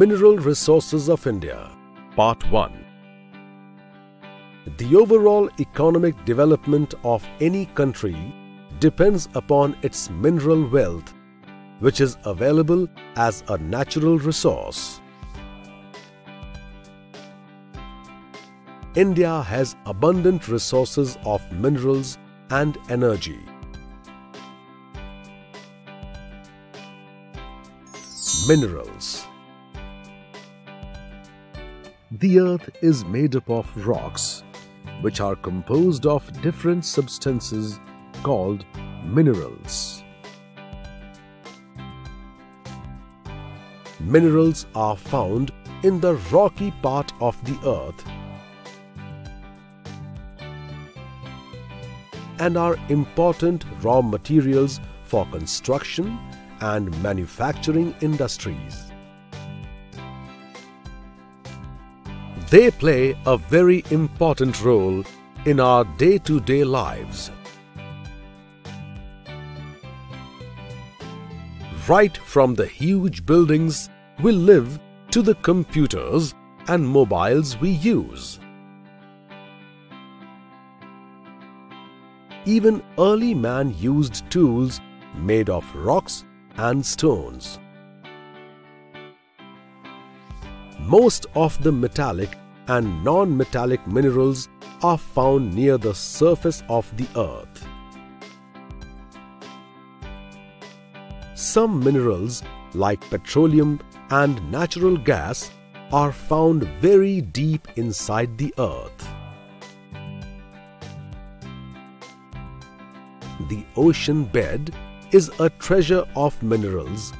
Mineral Resources of India, Part 1. The overall economic development of any country depends upon its mineral wealth, which is available as a natural resource. India has abundant resources of minerals and energy. Minerals. The earth is made up of rocks, which are composed of different substances called minerals. Minerals are found in the rocky part of the earth and are important raw materials for construction and manufacturing industries. They play a very important role in our day-to-day lives. Right from the huge buildings we live to the computers and mobiles we use. Even early man used tools made of rocks and stones. Most of the metallic and non-metallic minerals are found near the surface of the earth. Some minerals, like petroleum and natural gas, are found very deep inside the earth. The ocean bed is a treasure of minerals.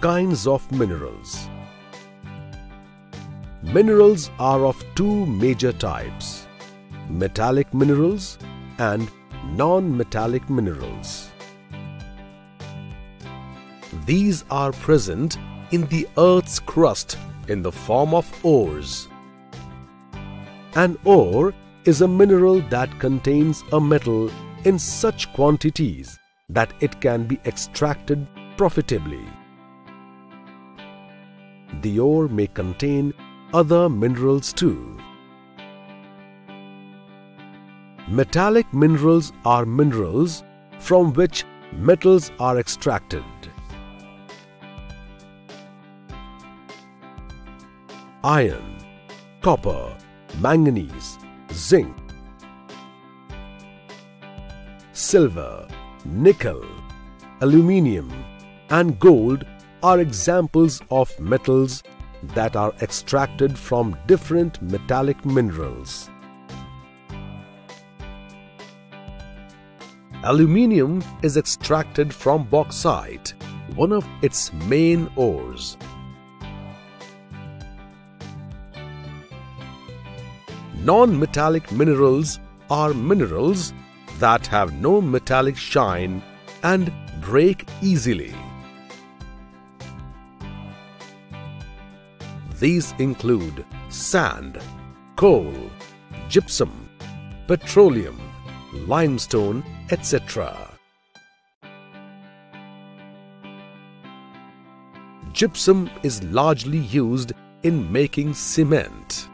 Kinds of minerals. Minerals are of two major types: metallic minerals and non-metallic minerals. These are present in the earth's crust in the form of ores. An ore is a mineral that contains a metal in such quantities that it can be extracted profitably. The ore may contain other minerals too. Metallic minerals are minerals from which metals are extracted. Iron, copper, manganese, zinc, silver, nickel, aluminium, and gold are examples of metals that are extracted from different metallic minerals. Aluminium is extracted from bauxite, one of its main ores. Non-metallic minerals are minerals that have no metallic shine and break easily. These include sand, coal, gypsum, petroleum, limestone, etc. Gypsum is largely used in making cement.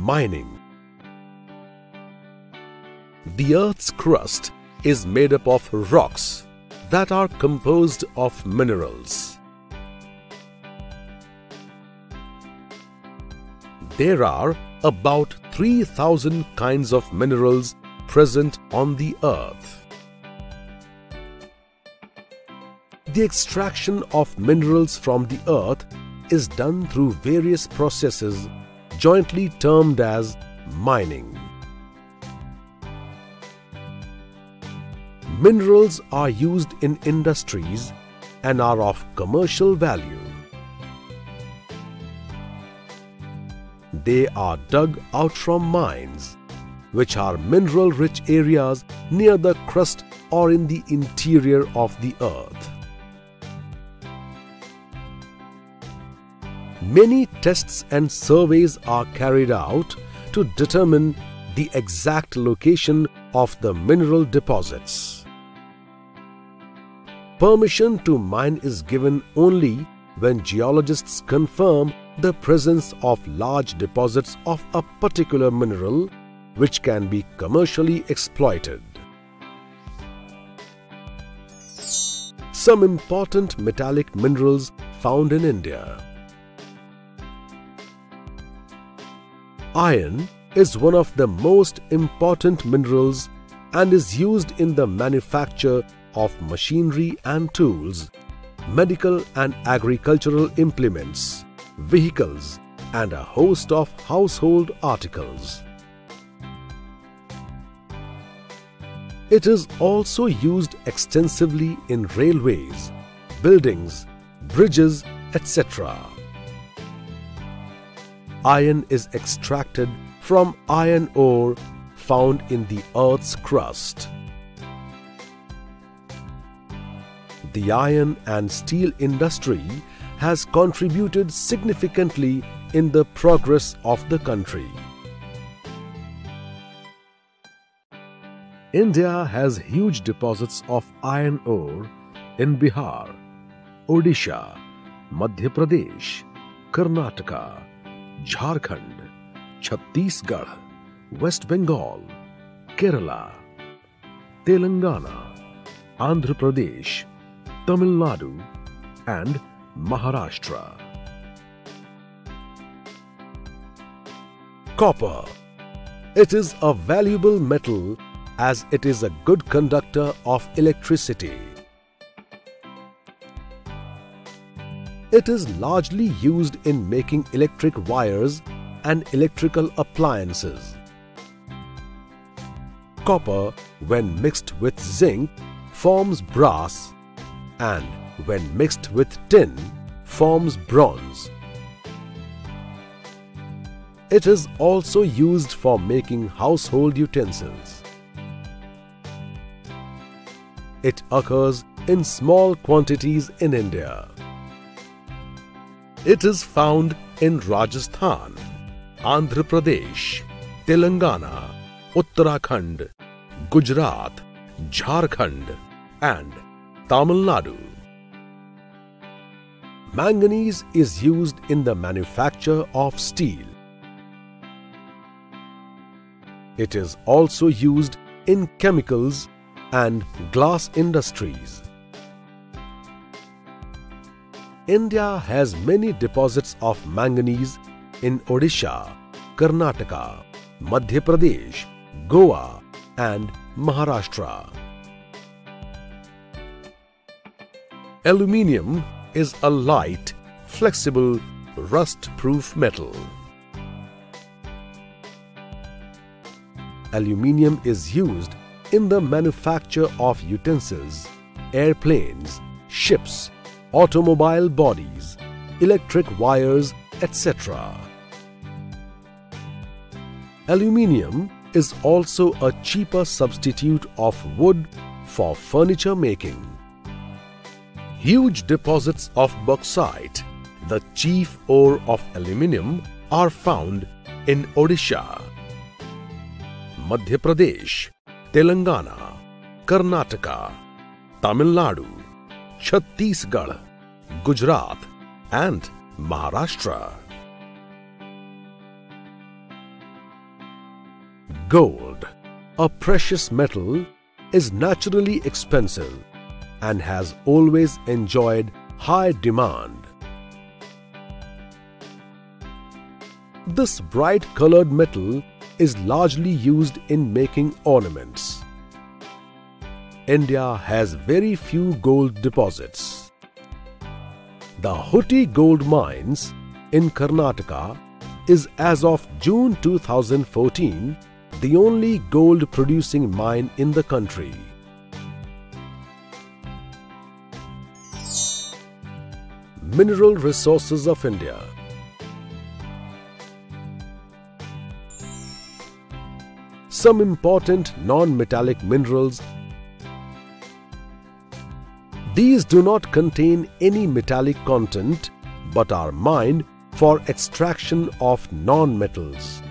Mining. The earth's crust is made up of rocks that are composed of minerals. There are about 3,000 kinds of minerals present on the earth. The extraction of minerals from the earth is done through various processes jointly termed as mining. Minerals are used in industries and are of commercial value. They are dug out from mines, which are mineral-rich areas near the crust or in the interior of the earth. Many tests and surveys are carried out to determine the exact location of the mineral deposits. Permission to mine is given only when geologists confirm the presence of large deposits of a particular mineral which can be commercially exploited. Some important metallic minerals found in India. Iron is one of the most important minerals and is used in the manufacture of machinery and tools, medical and agricultural implements, vehicles, and a host of household articles. It is also used extensively in railways, buildings, bridges, etc. Iron is extracted from iron ore found in the earth's crust. The iron and steel industry has contributed significantly in the progress of the country. India has huge deposits of iron ore in Bihar, Odisha, Madhya Pradesh, Karnataka, Jharkhand, Chhattisgarh, West Bengal, Kerala, Telangana, Andhra Pradesh, Tamil Nadu and Maharashtra. Copper. It is a valuable metal as it is a good conductor of electricity. It is largely used in making electric wires and electrical appliances. Copper, when mixed with zinc, forms brass, and when mixed with tin, forms bronze. It is also used for making household utensils. It occurs in small quantities in India. It is found in Rajasthan, Andhra Pradesh, Telangana, Uttarakhand, Gujarat, Jharkhand and Tamil Nadu. Manganese is used in the manufacture of steel. It is also used in chemicals and glass industries. India has many deposits of manganese in Odisha, Karnataka, Madhya Pradesh, Goa and Maharashtra. Aluminium is a light, flexible, rust-proof metal. Aluminium is used in the manufacture of utensils, airplanes, ships, automobile bodies, electric wires, etc. Aluminium is also a cheaper substitute of wood for furniture making. Huge deposits of bauxite, the chief ore of aluminium, are found in Odisha, Madhya Pradesh, Telangana, Karnataka, Tamil Nadu, Chhattisgarh, Gujarat and Maharashtra. Gold, a precious metal, is naturally expensive and has always enjoyed high demand. This bright colored metal is largely used in making ornaments. India has very few gold deposits. The Hutti Gold Mines in Karnataka is, as of June 2014, the only gold producing mine in the country. Mineral resources of India. Some important non-metallic minerals. These do not contain any metallic content but are mined for extraction of non-metals.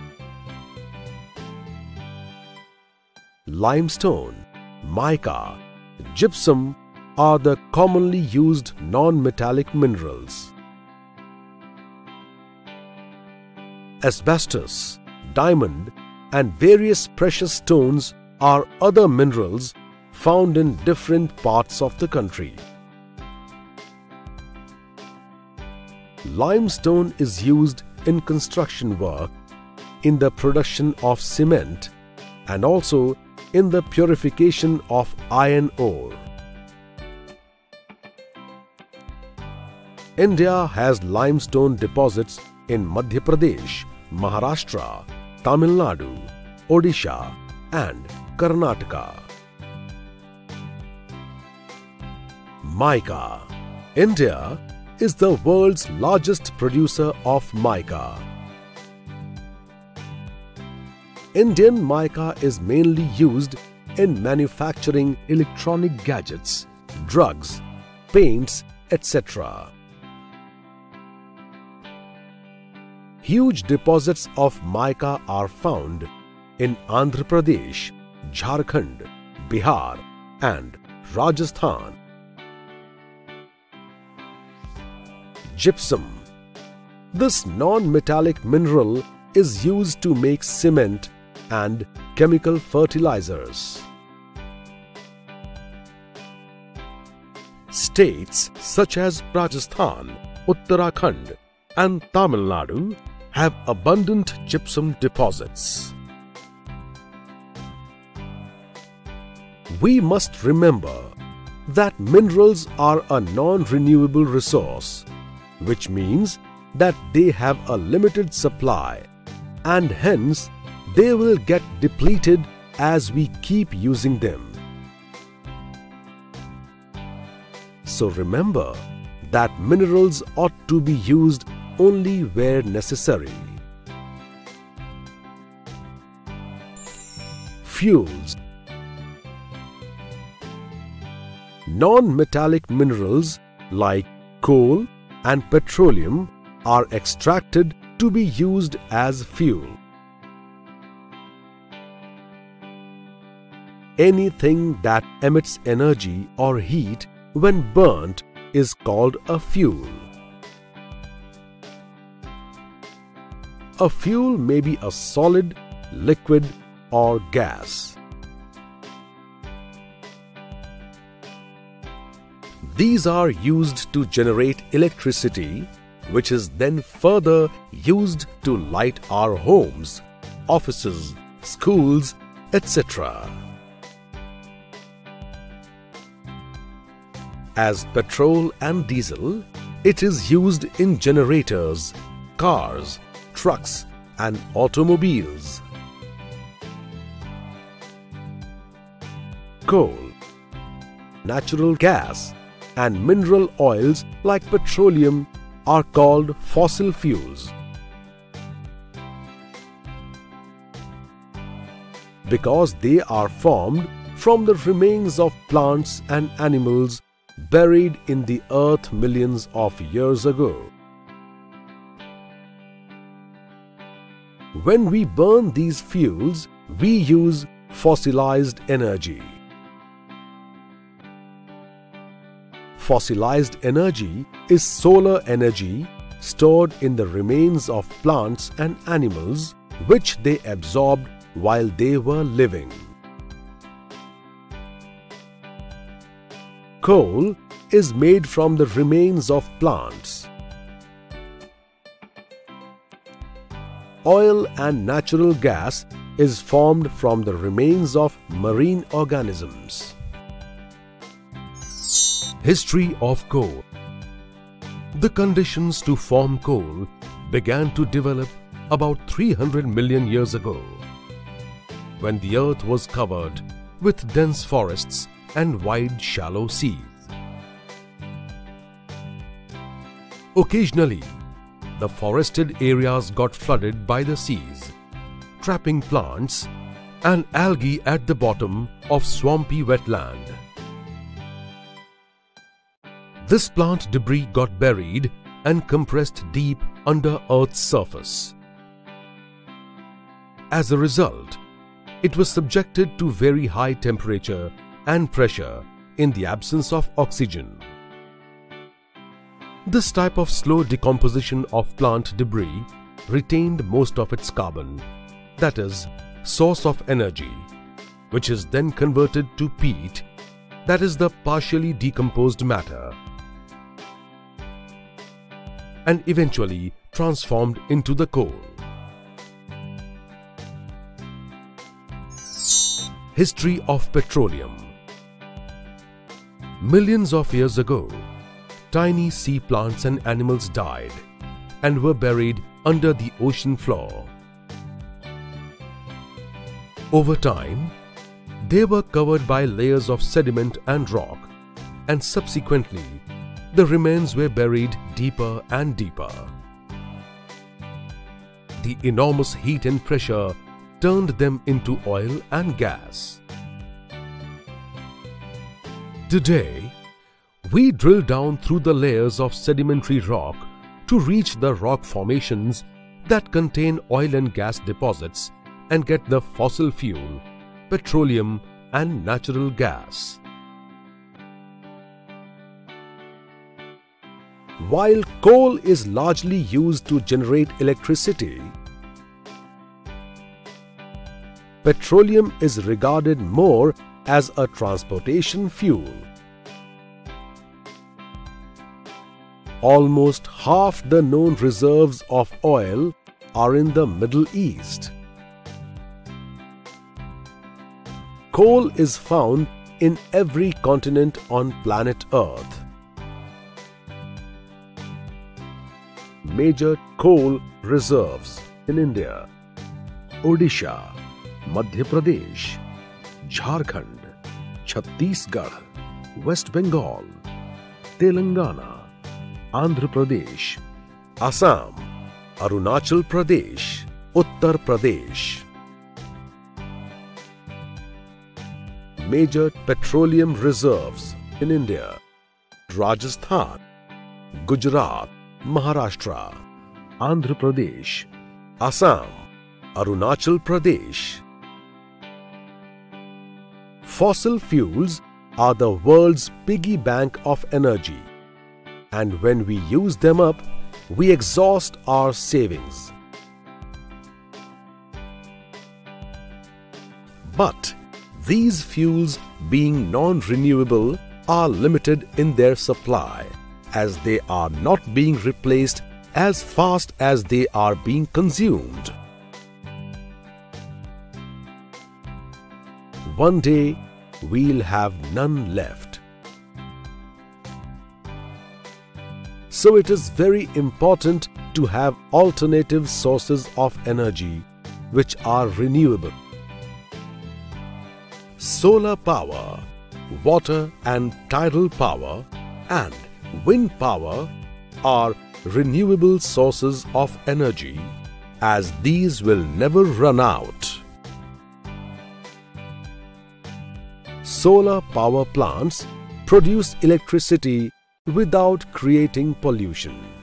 limestone, mica, gypsum are the commonly used non-metallic minerals. Asbestos, diamond and various precious stones are other minerals found in different parts of the country. Limestone is used in construction work, in the production of cement and also in the purification of iron ore. India has limestone deposits in Madhya Pradesh, Maharashtra, Tamil Nadu, Odisha and Karnataka. Mica. India is the world's largest producer of mica. Indian mica is mainly used in manufacturing electronic gadgets, drugs, paints, etc. Huge deposits of mica are found in Andhra Pradesh, Jharkhand, Bihar and Rajasthan. Gypsum. This non-metallic mineral is used to make cement and chemical fertilizers. States such as Rajasthan, Uttarakhand and Tamil Nadu have abundant gypsum deposits. We must remember that minerals are a non-renewable resource, which means that they have a limited supply and hence they will get depleted as we keep using them. So remember that minerals ought to be used only where necessary. Fuels. Non-metallic minerals like coal and petroleum are extracted to be used as fuel. Anything that emits energy or heat when burnt is called a fuel. A fuel may be a solid, liquid or gas. These are used to generate electricity, which is then further used to light our homes, offices, schools, etc. As petrol and diesel, it is used in generators, cars, trucks and automobiles. Coal, natural gas and mineral oils like petroleum are called fossil fuels. Because they are formed from the remains of plants and animals buried in the earth millions of years ago. When we burn these fuels, we use fossilized energy. Fossilized energy is solar energy stored in the remains of plants and animals which they absorbed while they were living. Coal is made from the remains of plants. Oil and natural gas is formed from the remains of marine organisms. History of coal. The conditions to form coal began to develop about 300 million years ago, when the earth was covered with dense forests and wide shallow seas. Occasionally, the forested areas got flooded by the seas, trapping plants and algae at the bottom of swampy wetland. This plant debris got buried and compressed deep under Earth's surface. As a result, It was subjected to very high temperature and pressure in the absence of oxygen. This type of slow decomposition of plant debris retained most of its carbon, that is, source of energy, which is then converted to peat, that is the partially decomposed matter, and eventually transformed into the coal. History of petroleum. Millions of years ago, tiny sea plants and animals died and were buried under the ocean floor. Over time, they were covered by layers of sediment and rock, and subsequently, the remains were buried deeper and deeper. The enormous heat and pressure turned them into oil and gas. Today, we drill down through the layers of sedimentary rock to reach the rock formations that contain oil and gas deposits and get the fossil fuel, petroleum and natural gas. While coal is largely used to generate electricity, petroleum is regarded more as a transportation fuel. Almost half the known reserves of oil are in the Middle East. Coal is found in every continent on planet Earth. Major coal reserves in India, Odisha, Madhya Pradesh, Jharkhand, Chhattisgarh, West Bengal, Telangana, Andhra Pradesh, Assam, Arunachal Pradesh, Uttar Pradesh. Major petroleum reserves in India, Rajasthan, Gujarat, Maharashtra, Andhra Pradesh, Assam, Arunachal Pradesh. Fossil fuels are the world's piggy bank of energy. And when we use them up, we exhaust our savings. But these fuels, being non-renewable, are limited in their supply, as they are not being replaced as fast as they are being consumed. One day, we'll have none left. So it is very important to have alternative sources of energy which are renewable. Solar power, water and tidal power and wind power are renewable sources of energy, as these will never run out. Solar power plants produce electricity without creating pollution.